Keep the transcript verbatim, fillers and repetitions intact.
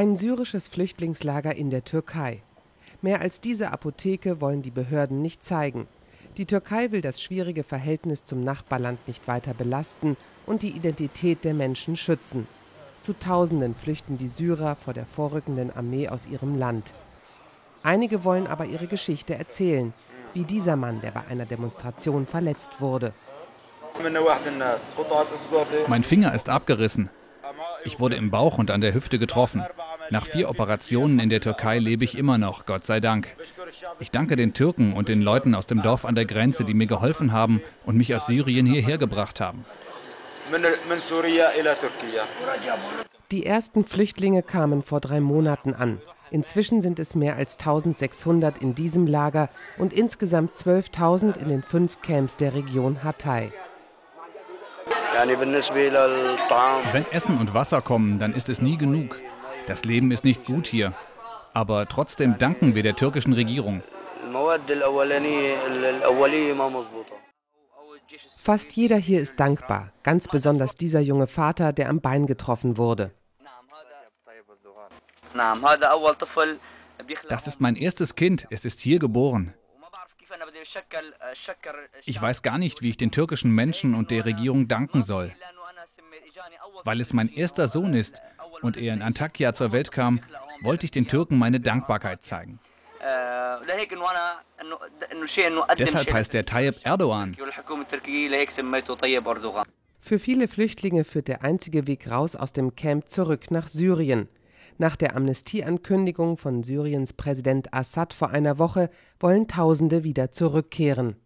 Ein syrisches Flüchtlingslager in der Türkei. Mehr als diese Apotheke wollen die Behörden nicht zeigen. Die Türkei will das schwierige Verhältnis zum Nachbarland nicht weiter belasten und die Identität der Menschen schützen. Zu Tausenden flüchten die Syrer vor der vorrückenden Armee aus ihrem Land. Einige wollen aber ihre Geschichte erzählen, wie dieser Mann, der bei einer Demonstration verletzt wurde. Mein Finger ist abgerissen. Ich wurde im Bauch und an der Hüfte getroffen. Nach vier Operationen in der Türkei lebe ich immer noch, Gott sei Dank. Ich danke den Türken und den Leuten aus dem Dorf an der Grenze, die mir geholfen haben und mich aus Syrien hierher gebracht haben. Die ersten Flüchtlinge kamen vor drei Monaten an. Inzwischen sind es mehr als tausendsechshundert in diesem Lager und insgesamt zwölftausend in den fünf Camps der Region Hatay. Wenn Essen und Wasser kommen, dann ist es nie genug. Das Leben ist nicht gut hier. Aber trotzdem danken wir der türkischen Regierung. Fast jeder hier ist dankbar, ganz besonders dieser junge Vater, der am Bein getroffen wurde. Das ist mein erstes Kind, es ist hier geboren. Ich weiß gar nicht, wie ich den türkischen Menschen und der Regierung danken soll. Weil es mein erster Sohn ist und er in Antakya zur Welt kam, wollte ich den Türken meine Dankbarkeit zeigen. Deshalb heißt er Tayyip Erdogan. Für viele Flüchtlinge führt der einzige Weg raus aus dem Camp zurück nach Syrien. Nach der Amnestieankündigung von Syriens Präsident Assad vor einer Woche wollen Tausende wieder zurückkehren.